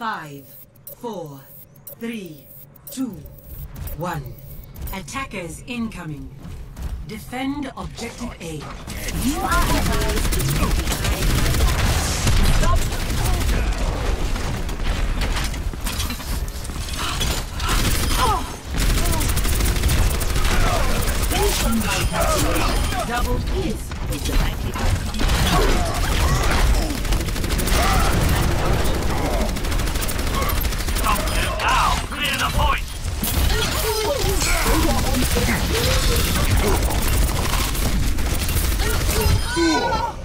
5, 4, 3, 2, 1. Attackers incoming. Defend objective A. You are advised to take the eye. Stop. Double kiss is the likely outcome. Stop them now! Clear the point! Oh!